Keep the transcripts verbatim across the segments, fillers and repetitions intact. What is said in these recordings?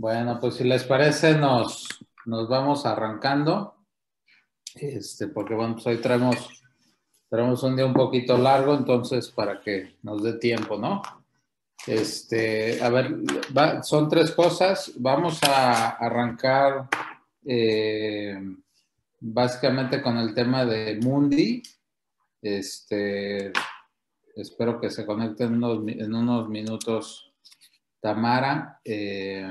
Bueno, pues si les parece, nos, nos vamos arrancando. Este, porque bueno, pues hoy traemos, traemos un día un poquito largo, entonces para que nos dé tiempo, ¿no? Este, a ver, va, son tres cosas. Vamos a arrancar eh, básicamente con el tema de Mundi. Este, espero que se conecten en unos, en unos minutos Tamara eh,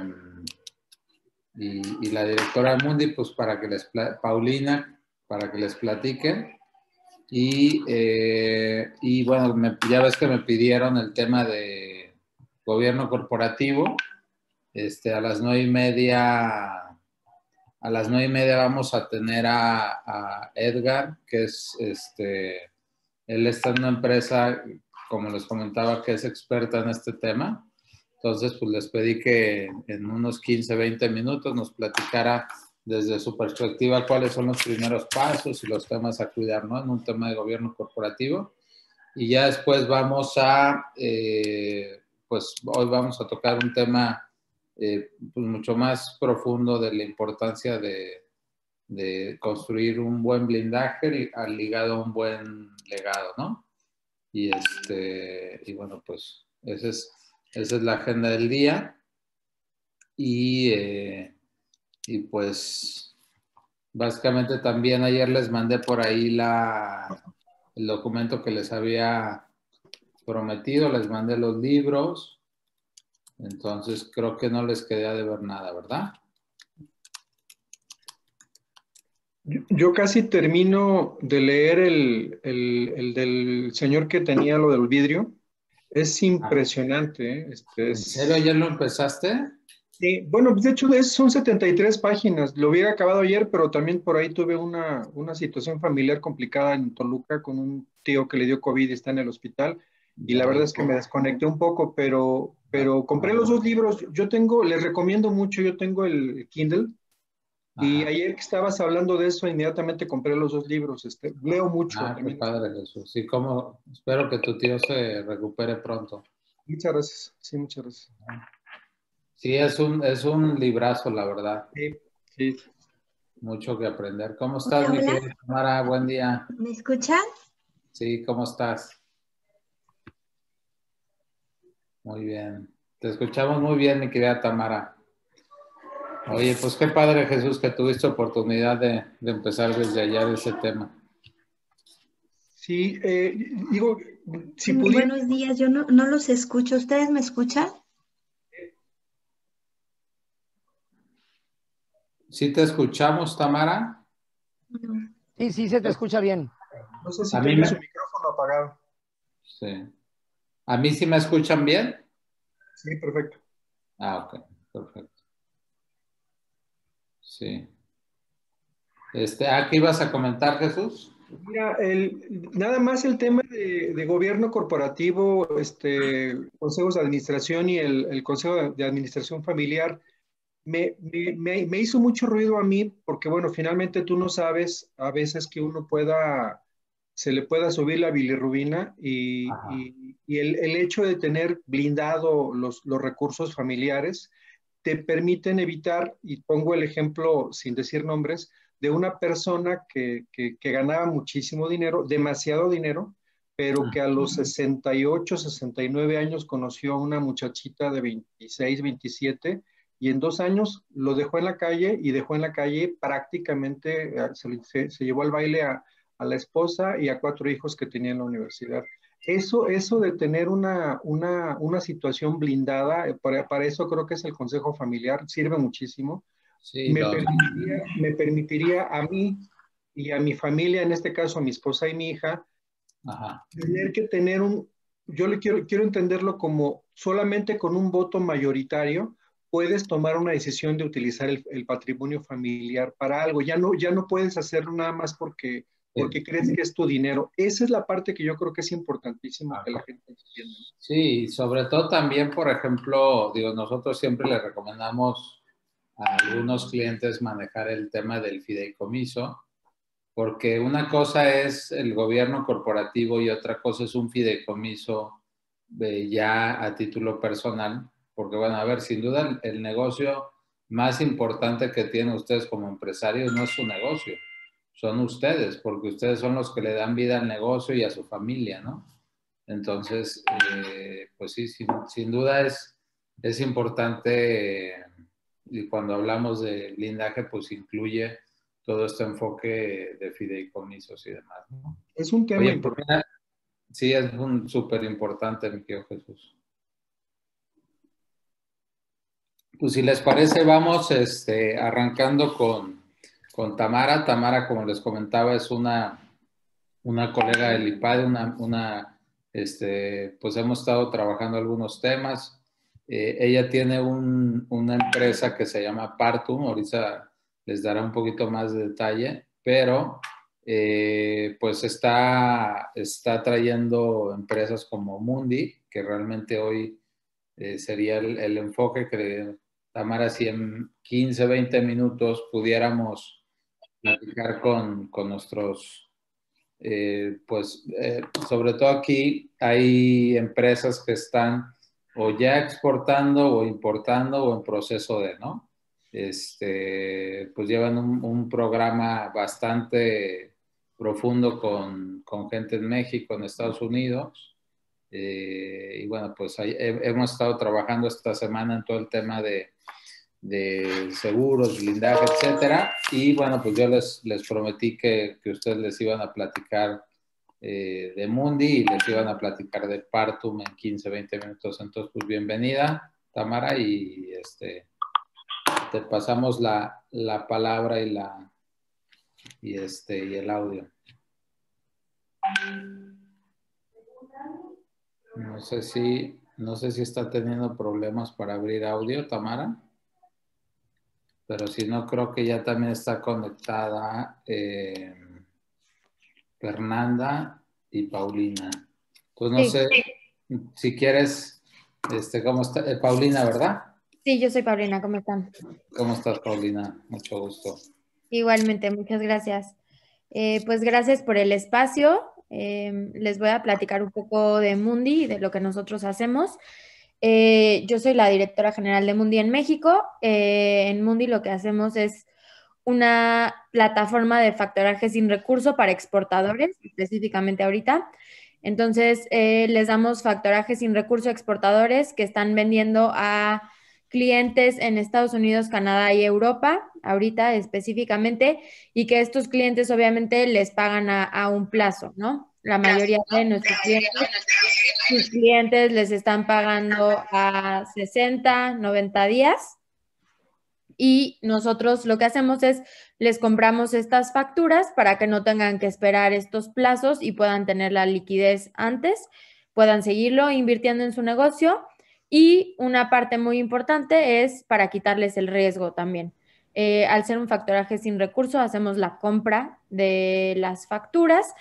y, y la directora de Mundi, pues para que les, Paulina, para que les platiquen. Y, eh, y bueno, me, ya ves que me pidieron el tema de gobierno corporativo. Este, a las nueve y media, a las nueve y media vamos a tener a, a Edgar, que es, este, él está en una empresa, como les comentaba, que es experta en este tema. Entonces, pues les pedí que en unos quince, veinte minutos nos platicara desde su perspectiva cuáles son los primeros pasos y los temas a cuidar, ¿no? En un tema de gobierno corporativo. Y ya después vamos a, eh, pues hoy vamos a tocar un tema eh, pues mucho más profundo de la importancia de, de construir un buen blindaje ligado a un buen legado, ¿no? Y, este, y bueno, pues ese es... Esa es la agenda del día y, eh, y pues básicamente también ayer les mandé por ahí la, el documento que les había prometido, les mandé los libros, entonces creo que no les quedé de ver nada, ¿verdad? Yo, yo casi termino de leer el, el, el del señor que tenía lo del vidrio. Es impresionante. Ah, este es... ¿En serio? ¿Ya lo empezaste? Sí, bueno, de hecho son setenta y tres páginas. Lo hubiera acabado ayer, pero también por ahí tuve una, una situación familiar complicada en Toluca con un tío que le dio COVID y está en el hospital. Y la verdad es que me desconecté un poco, pero, pero compré los dos libros. Yo tengo, les recomiendo mucho, yo tengo el Kindle. Ajá. Y ayer que estabas hablando de eso, inmediatamente compré los dos libros. Este, leo mucho. Ah, qué padre, Jesús. Sí, como, espero que tu tío se recupere pronto. Muchas gracias. Sí, muchas gracias. Sí, es un, es un librazo, la verdad. Sí, sí. Mucho que aprender. ¿Cómo estás, mi querida Tamara? Buen día. ¿Me escuchan? Sí, ¿cómo estás? Muy bien. Te escuchamos muy bien, mi querida Tamara. Oye, pues qué padre, Jesús, que tuviste oportunidad de, de empezar desde allá ese tema. Sí, eh, digo, si pudiera... Buenos días, yo no, no los escucho. ¿Ustedes me escuchan? ¿Sí te escuchamos, Tamara? Sí, sí, se te escucha bien. No sé si a tienes mí me... micrófono apagado. Sí. ¿A mí sí me escuchan bien? Sí, perfecto. Ah, ok, perfecto. Sí. Este, ¿ah, qué ibas a comentar, Jesús? Mira, el, nada más el tema de, de gobierno corporativo, este, consejos de administración y el, el consejo de administración familiar, me, me, me, me hizo mucho ruido a mí porque, bueno, finalmente tú no sabes a veces que uno pueda, se le pueda subir la bilirrubina y, y, y el, el hecho de tener blindado los, los recursos familiares te permiten evitar, y pongo el ejemplo sin decir nombres, de una persona que, que, que ganaba muchísimo dinero, demasiado dinero, pero ah, que a los sesenta y ocho, sesenta y nueve años conoció a una muchachita de veintiséis, veintisiete, y en dos años lo dejó en la calle, y dejó en la calle prácticamente, se, se, se llevó al baile a, a la esposa y a cuatro hijos que tenía en la universidad. Eso, eso de tener una, una, una situación blindada, para, para eso creo que es el consejo familiar, sirve muchísimo. Sí, me, no. permitiría, me permitiría a mí y a mi familia, en este caso a mi esposa y mi hija, ajá, tener que tener un, yo le quiero, quiero entenderlo como solamente con un voto mayoritario puedes tomar una decisión de utilizar el, el patrimonio familiar para algo. Ya no, ya no puedes hacerlo nada más porque... porque crees que es tu dinero. Esa es la parte que yo creo que es importantísima que la gente entienda. Sí, sobre todo también, por ejemplo, digo, nosotros siempre le recomendamos a algunos clientes manejar el tema del fideicomiso, porque una cosa es el gobierno corporativo y otra cosa es un fideicomiso de ya a título personal, porque, bueno, a ver, sin duda el, el negocio más importante que tienen ustedes como empresarios no es su negocio, son ustedes, porque ustedes son los que le dan vida al negocio y a su familia, ¿no? Entonces, eh, pues sí, sin, sin duda es, es importante, eh, y cuando hablamos de blindaje, pues incluye todo este enfoque de fideicomisos y demás, ¿no? Es un tema Oye, importante. Sí, es un súper importante, mi querido Jesús. Pues si les parece, vamos este, arrancando con, con Tamara. Tamara, como les comentaba, es una, una colega del I P A D E, una, una, este, pues hemos estado trabajando algunos temas. Eh, ella tiene un, una empresa que se llama Partum, ahorita les dará un poquito más de detalle, pero eh, pues está, está trayendo empresas como Mundi, que realmente hoy eh, sería el, el enfoque que Tamara, si en quince, veinte minutos pudiéramos platicar con, con nuestros, eh, pues, eh, sobre todo aquí hay empresas que están o ya exportando o importando o en proceso de, ¿no? Este, pues llevan un, un programa bastante profundo con, con gente en México, en Estados Unidos. Eh, y bueno, pues hay, hemos estado trabajando esta semana en todo el tema de, de seguros, blindaje, etcétera. Y bueno, pues yo les, les prometí que, que ustedes les iban a platicar eh, de Mundi y les iban a platicar de Partum en quince, veinte minutos. Entonces, pues bienvenida, Tamara, y este, te pasamos la, la palabra y, la, y, este, y el audio. No sé si, no sé si está teniendo problemas para abrir audio, Tamara. Pero si no, creo que ya también está conectada eh, Fernanda y Paulina. Pues no sí, sé sí. si quieres, este, ¿cómo está? Eh, Paulina, ¿verdad? Sí, yo soy Paulina, ¿cómo están? ¿Cómo estás, Paulina? Mucho gusto. Igualmente, muchas gracias. Eh, pues gracias por el espacio. Eh, les voy a platicar un poco de Mundi y de lo que nosotros hacemos. Eh, yo soy la directora general de Mundi en México. Eh, en Mundi lo que hacemos es una plataforma de factoraje sin recurso para exportadores, específicamente ahorita. Entonces, eh, les damos factoraje sin recurso a exportadores que están vendiendo a clientes en Estados Unidos, Canadá y Europa, ahorita específicamente, y que estos clientes obviamente les pagan a, a un plazo, ¿no? La mayoría de nuestros clientes, sus clientes les están pagando a sesenta, noventa días, y nosotros lo que hacemos es les compramos estas facturas para que no tengan que esperar estos plazos y puedan tener la liquidez antes, puedan seguirlo invirtiendo en su negocio. Y una parte muy importante es para quitarles el riesgo también. Eh, al ser un factoraje sin recurso, hacemos la compra de las facturas.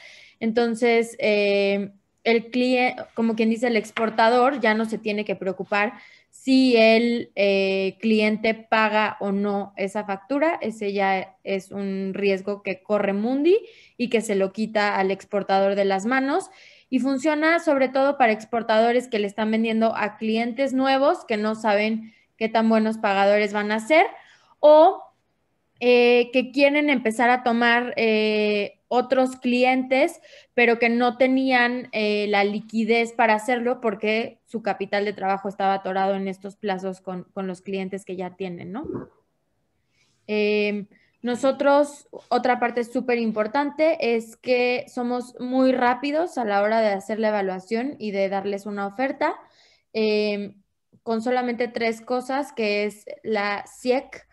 Entonces, eh, el cliente, como quien dice, el exportador ya no se tiene que preocupar si el eh, cliente paga o no esa factura. Ese ya es un riesgo que corre Mundi y que se lo quita al exportador de las manos. Y funciona sobre todo para exportadores que le están vendiendo a clientes nuevos que no saben qué tan buenos pagadores van a ser o eh, que quieren empezar a tomar eh, otros clientes, pero que no tenían eh, la liquidez para hacerlo porque su capital de trabajo estaba atorado en estos plazos con, con los clientes que ya tienen, ¿no? Eh, Nosotros, otra parte súper importante es que somos muy rápidos a la hora de hacer la evaluación y de darles una oferta eh, con solamente tres cosas, que es la C I E C,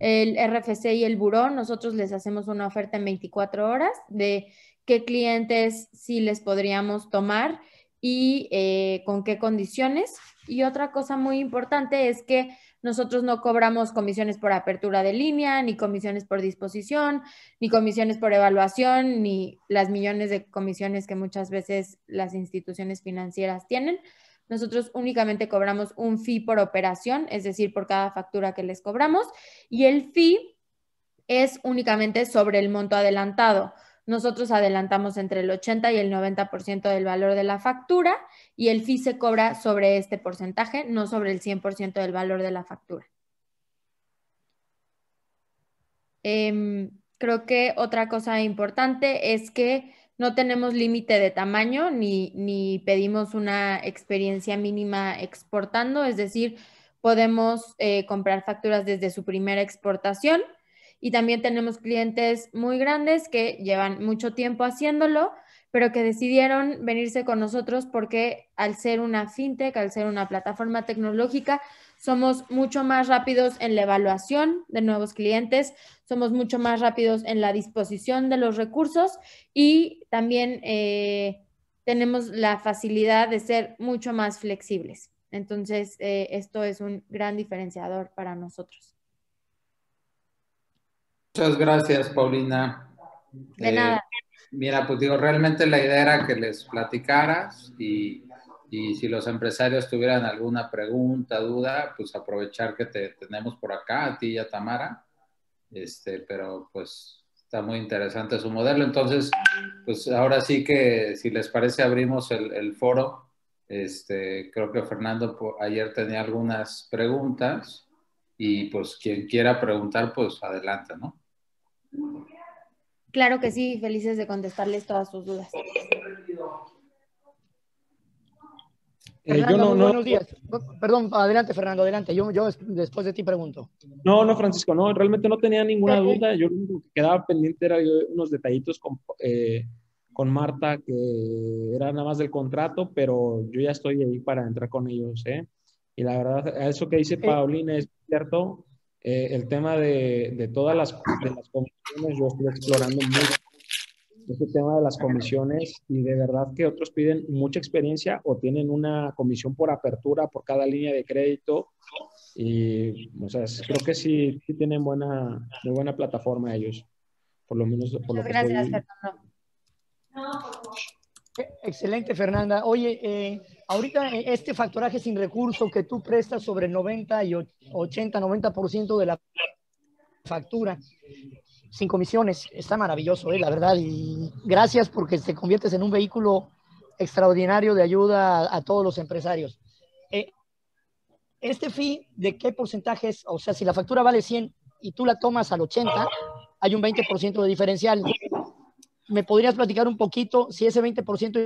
el R F C y el buró. Nosotros les hacemos una oferta en veinticuatro horas de qué clientes sí les podríamos tomar y eh, con qué condiciones. Y otra cosa muy importante es que nosotros no cobramos comisiones por apertura de línea, ni comisiones por disposición, ni comisiones por evaluación, ni las millones de comisiones que muchas veces las instituciones financieras tienen. Nosotros únicamente cobramos un fee por operación, es decir, por cada factura que les cobramos. Y el fee es únicamente sobre el monto adelantado. Nosotros adelantamos entre el ochenta y el noventa por ciento del valor de la factura y el fee se cobra sobre este porcentaje, no sobre el cien por ciento del valor de la factura. Eh, creo que otra cosa importante es que no tenemos límite de tamaño ni, ni pedimos una experiencia mínima exportando, es decir, podemos eh, comprar facturas desde su primera exportación, y también tenemos clientes muy grandes que llevan mucho tiempo haciéndolo, pero que decidieron venirse con nosotros porque al ser una fintech, al ser una plataforma tecnológica, somos mucho más rápidos en la evaluación de nuevos clientes, somos mucho más rápidos en la disposición de los recursos y también eh, tenemos la facilidad de ser mucho más flexibles. Entonces, eh, esto es un gran diferenciador para nosotros. Muchas gracias, Paulina. De eh, nada. Mira, pues digo, realmente la idea era que les platicaras y, y si los empresarios tuvieran alguna pregunta, duda, pues aprovechar que te tenemos por acá, a ti y a Tamara. Este, pero pues está muy interesante su modelo. Entonces, pues ahora sí que si les parece abrimos el, el foro. Este, creo que Fernando por, ayer tenía algunas preguntas y pues quien quiera preguntar, pues adelante, ¿no? Claro que sí, felices de contestarles todas sus dudas. Eh, Fernando, yo no, no, buenos días. Perdón, adelante Fernando, adelante. Yo, yo después de ti pregunto. No, no, Francisco, no, realmente no tenía ninguna duda. Yo lo que quedaba pendiente era unos detallitos con, eh, con Marta, que era nada más del contrato, pero yo ya estoy ahí para entrar con ellos, ¿eh? Y la verdad, eso que dice Paulina es cierto. Eh, el tema de, de todas las, de las comisiones, yo estoy explorando mucho este tema de las comisiones y de verdad que otros piden mucha experiencia o tienen una comisión por apertura por cada línea de crédito y o sea, creo que sí, sí tienen buena, muy buena plataforma ellos, por lo menos por lo que gracias, estoy... Fernando. Excelente, Fernanda. Oye, eh, ahorita este factoraje sin recurso que tú prestas sobre noventa y ochenta, noventa por ciento de la factura, sin comisiones, está maravilloso, eh, la verdad. Y gracias porque te conviertes en un vehículo extraordinario de ayuda a, a todos los empresarios. Eh, este fee, ¿de qué porcentaje es? O sea, si la factura vale cien y tú la tomas al ochenta, hay un veinte por ciento de diferencial. ¿Me podrías platicar un poquito si ese veinte por ciento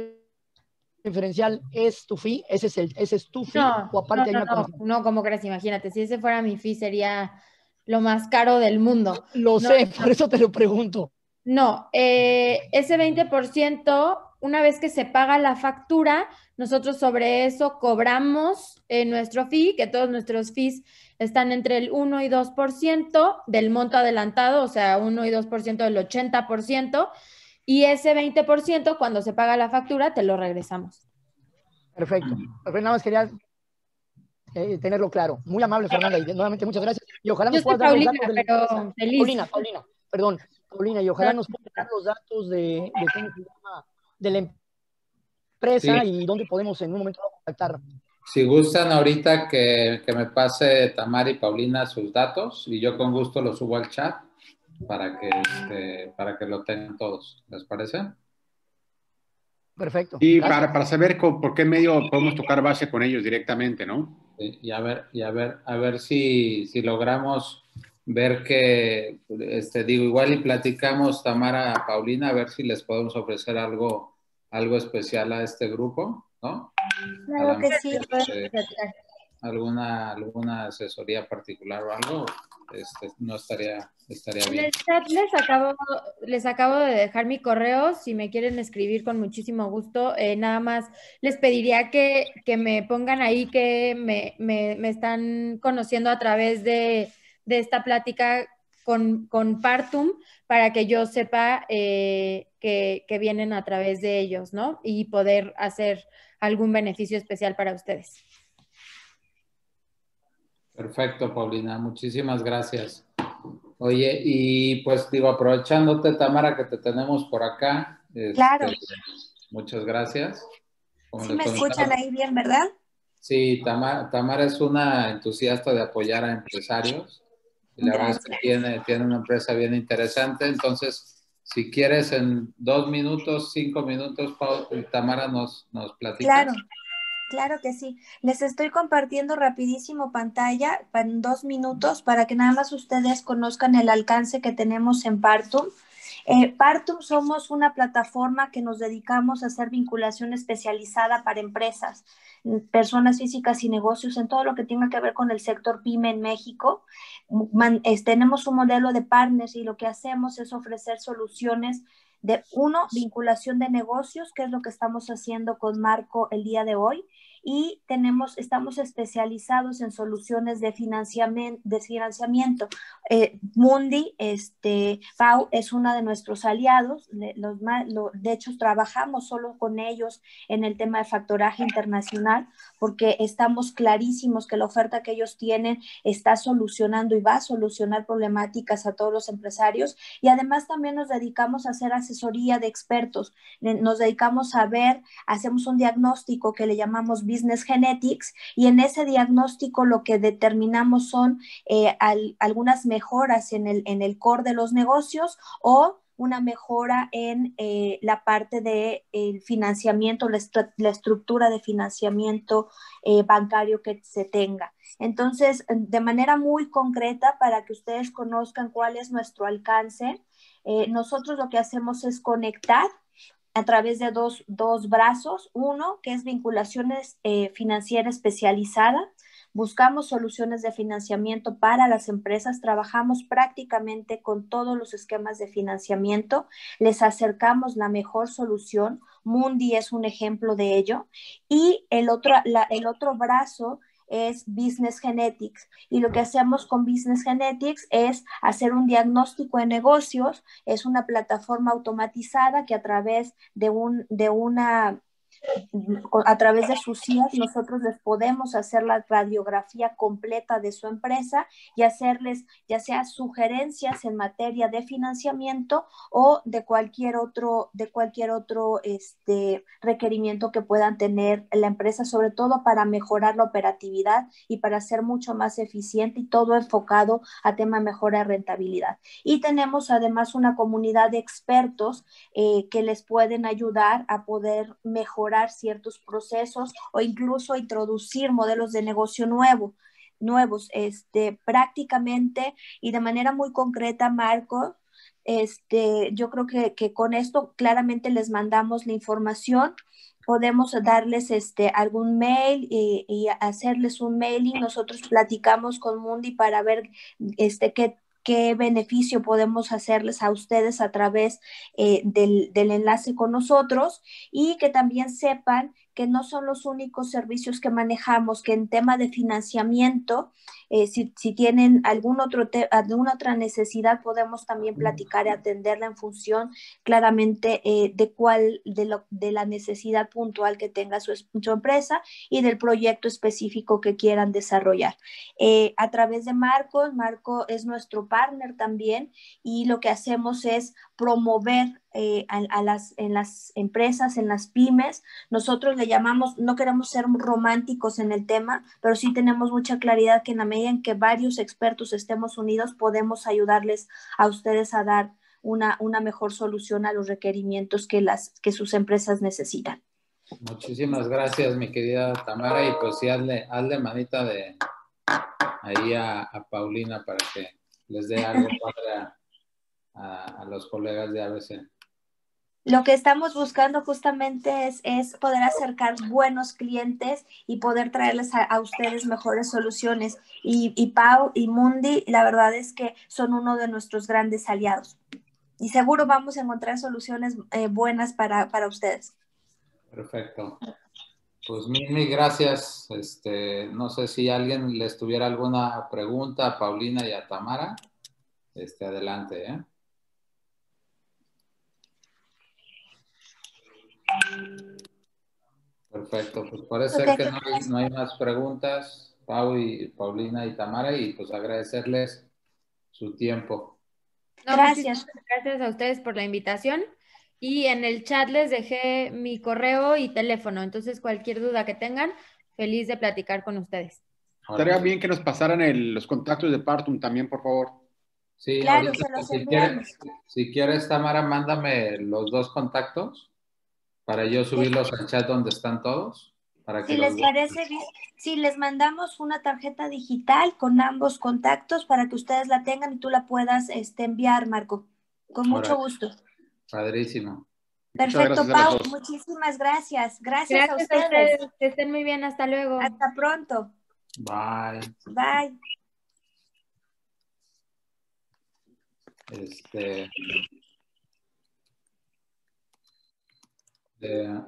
diferencial es tu fee? ¿Ese es, el, ese es tu fee? No, o aparte no, no, hay una no, no, ¿cómo crees? Imagínate, si ese fuera mi fee sería lo más caro del mundo. Lo no, sé, no, por eso te lo pregunto. No, eh, ese veinte por ciento, una vez que se paga la factura, nosotros sobre eso cobramos eh, nuestro fee, que todos nuestros fees están entre el uno y dos por ciento del monto adelantado, o sea, uno y dos por ciento del ochenta por ciento. Y ese veinte por ciento, cuando se paga la factura, te lo regresamos. Perfecto. Perfecto. Nada más quería eh, tenerlo claro. Muy amable, Fernanda. Y nuevamente, muchas gracias. Y ojalá nos puedas dar los datos de la... Paulina, Paulina, perdón. Paulina, y ojalá nos puedas dar los datos de, de, cómo se llama, de la empresa sí. Y dónde podemos en un momento contactar. Si gustan ahorita que, que me pase Tamara y Paulina sus datos y yo con gusto los subo al chat. Para que, este, para que lo tengan todos. ¿Les parece? Perfecto. Y para, para saber con, por qué medio podemos tocar base con ellos directamente, ¿no? Sí, y a ver, y a ver, a ver si, si logramos ver que, este, digo, igual y platicamos Tamara, Paulina, a ver si les podemos ofrecer algo, algo especial a este grupo, ¿no? Claro que sí. Eh, alguna, alguna asesoría particular o algo. Este, no estaría, estaría bien. En el chat les acabo, les acabo de dejar mi correo, si me quieren escribir con muchísimo gusto, eh, nada más les pediría que, que me pongan ahí que me, me, me están conociendo a través de, de esta plática con, con Partum para que yo sepa eh, que, que vienen a través de ellos, ¿no? Y poder hacer algún beneficio especial para ustedes. Perfecto, Paulina. Muchísimas gracias. Oye, y pues digo, aprovechándote, Tamara, que te tenemos por acá. Claro. Este, muchas gracias. Como sí me escuchan ahí bien, ¿verdad? Sí, Tamara, Tamara es una entusiasta de apoyar a empresarios. Y la verdad es que tiene, tiene una empresa bien interesante. Entonces, si quieres en dos minutos, cinco minutos, Tamara, nos, nos platicas. Claro. Claro que sí. Les estoy compartiendo rapidísimo pantalla en dos minutos para que nada más ustedes conozcan el alcance que tenemos en Partum. Eh, Partum somos una plataforma que nos dedicamos a hacer vinculación especializada para empresas, personas físicas y negocios en todo lo que tenga que ver con el sector pyme en México. Man, es, tenemos un modelo de partners y lo que hacemos es ofrecer soluciones de, uno, vinculación de negocios, que es lo que estamos haciendo con Marco el día de hoy, y tenemos, estamos especializados en soluciones de financiamiento. De financiamiento. Eh, Mundi, este, Pau, es uno de nuestros aliados, los, lo, de hecho trabajamos solo con ellos en el tema de factoraje internacional, porque estamos clarísimos que la oferta que ellos tienen está solucionando y va a solucionar problemáticas a todos los empresarios, y además también nos dedicamos a hacer asesoría de expertos, nos dedicamos a ver, hacemos un diagnóstico que le llamamos Business Genetics, y en ese diagnóstico lo que determinamos son eh, al, algunas mejoras en el, en el core de los negocios o una mejora en eh, la parte de el financiamiento, la, estru la estructura de financiamiento eh, bancario que se tenga. Entonces, de manera muy concreta, para que ustedes conozcan cuál es nuestro alcance, eh, nosotros lo que hacemos es conectar a través de dos, dos brazos. Uno, que es vinculaciones eh, financiera especializada. Buscamos soluciones de financiamiento para las empresas, trabajamos prácticamente con todos los esquemas de financiamiento, les acercamos la mejor solución. Mundi es un ejemplo de ello. Y el otro, la, el otro brazo es Business Genetics, y lo que hacemos con Business Genetics es hacer un diagnóstico de negocios. Es una plataforma automatizada que a través de, un, de una... a través de sus C I E C nosotros les podemos hacer la radiografía completa de su empresa y hacerles ya sea sugerencias en materia de financiamiento o de cualquier otro, de cualquier otro este, requerimiento que puedan tener la empresa, sobre todo para mejorar la operatividad y para ser mucho más eficiente, y todo enfocado a tema mejora de rentabilidad. Y tenemos además una comunidad de expertos eh, que les pueden ayudar a poder mejorar ciertos procesos o incluso introducir modelos de negocio nuevo, nuevos. Este, prácticamente y de manera muy concreta, Marco, este, yo creo que, que con esto claramente les mandamos la información. Podemos darles este, algún mail y, y hacerles un mailing. Nosotros platicamos con Mundi para ver este, qué qué beneficio podemos hacerles a ustedes a través eh, del, del enlace con nosotros, y que también sepan que no son los únicos servicios que manejamos, que en tema de financiamiento, eh, si, si tienen algún otro te- alguna otra necesidad, podemos también platicar y atenderla en función claramente eh, de cuál, de, lo, de la necesidad puntual que tenga su, su empresa y del proyecto específico que quieran desarrollar. Eh, a través de Marco, Marco es nuestro partner también, y lo que hacemos es promover Eh, a, a las, en las empresas, en las pymes. Nosotros le llamamos, no queremos ser románticos en el tema, pero sí tenemos mucha claridad que en la medida en que varios expertos estemos unidos, podemos ayudarles a ustedes a dar una, una mejor solución a los requerimientos que, las, que sus empresas necesitan. Muchísimas gracias, mi querida Tamara, y pues sí, hazle, hazle manita de ahí a, a Paulina para que les dé algo para a, a los colegas de R F C. Lo que estamos buscando justamente es, es poder acercar buenos clientes y poder traerles a, a ustedes mejores soluciones. Y, y Pau y Mundi, la verdad es que son uno de nuestros grandes aliados. Y seguro vamos a encontrar soluciones eh, buenas para, para ustedes. Perfecto. Pues mil, mil gracias. Este, no sé si alguien les tuviera alguna pregunta a Paulina y a Tamara. Este, adelante, ¿eh? Perfecto, pues parece okay, que no hay, no hay más preguntas, Pau y Paulina y Tamara, y pues agradecerles su tiempo. No, gracias. Gracias a ustedes por la invitación, y en el chat les dejé mi correo y teléfono, entonces cualquier duda que tengan, feliz de platicar con ustedes. Estaría bien que nos pasaran el, los contactos de Partum también, por favor. Sí, claro, ahorita, se los si, quieres, si quieres, Tamara, mándame los dos contactos para yo subirlos al chat donde están todos. Para que si les parece bien, si les mandamos una tarjeta digital con ambos contactos para que ustedes la tengan y tú la puedas este, enviar, Marco. Con mucho Ahora, gusto. Padrísimo. Perfecto, Pau. Muchísimas gracias. Gracias, gracias a, ustedes. a ustedes. Que estén muy bien. Hasta luego. Hasta pronto. Bye. Bye. Este... Eh,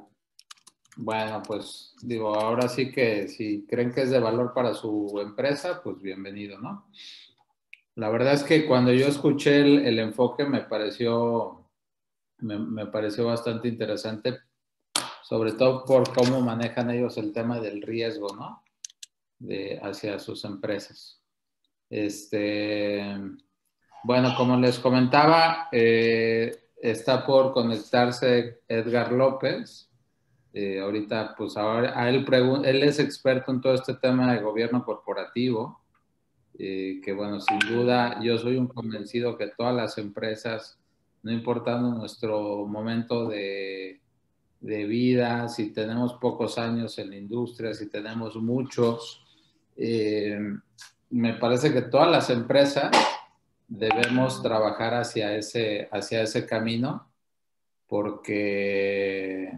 bueno, pues digo, ahora sí que si creen que es de valor para su empresa, pues bienvenido, ¿no? La verdad es que cuando yo escuché el, el enfoque me pareció, me, me pareció bastante interesante, sobre todo por cómo manejan ellos el tema del riesgo, ¿no? De, hacia sus empresas. Este, bueno, como les comentaba, eh, está por conectarse Edgar López. Eh, ahorita, pues ahora, a él, él es experto en todo este tema de gobierno corporativo. Eh, que bueno, sin duda, yo soy un convencido que todas las empresas, no importando nuestro momento de, de vida, si tenemos pocos años en la industria, si tenemos muchos, eh, me parece que todas las empresas debemos trabajar hacia ese, hacia ese camino, porque,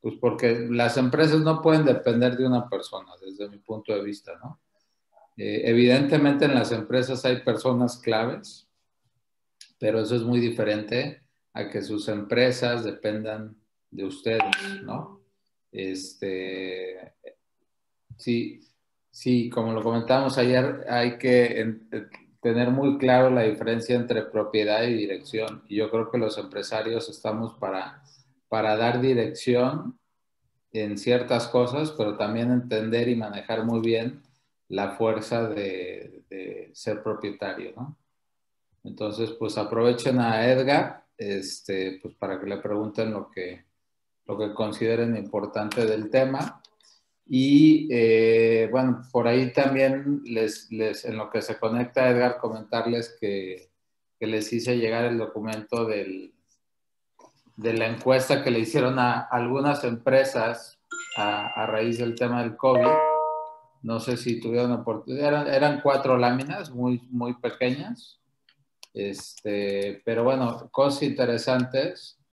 pues porque las empresas no pueden depender de una persona, desde mi punto de vista, ¿no? Eh, evidentemente en las empresas hay personas claves, pero eso es muy diferente a que sus empresas dependan de ustedes, ¿no? Este, sí, sí, como lo comentábamos ayer, hay que... En, en, tener muy claro la diferencia entre propiedad y dirección. Y yo creo que los empresarios estamos para, para dar dirección en ciertas cosas, pero también entender y manejar muy bien la fuerza de, de ser propietario, ¿no? Entonces, pues aprovechen a Edgar este, pues para que le pregunten lo que, lo que consideren importante del tema. Y, eh, bueno, por ahí también, les, les, en lo que se conecta Edgar, comentarles que, que les hice llegar el documento del, de la encuesta que le hicieron a algunas empresas a, a raíz del tema del COVID. No sé si tuvieron oportunidad. Eran, eran cuatro láminas muy, muy pequeñas, este, pero bueno, cosas interesantes.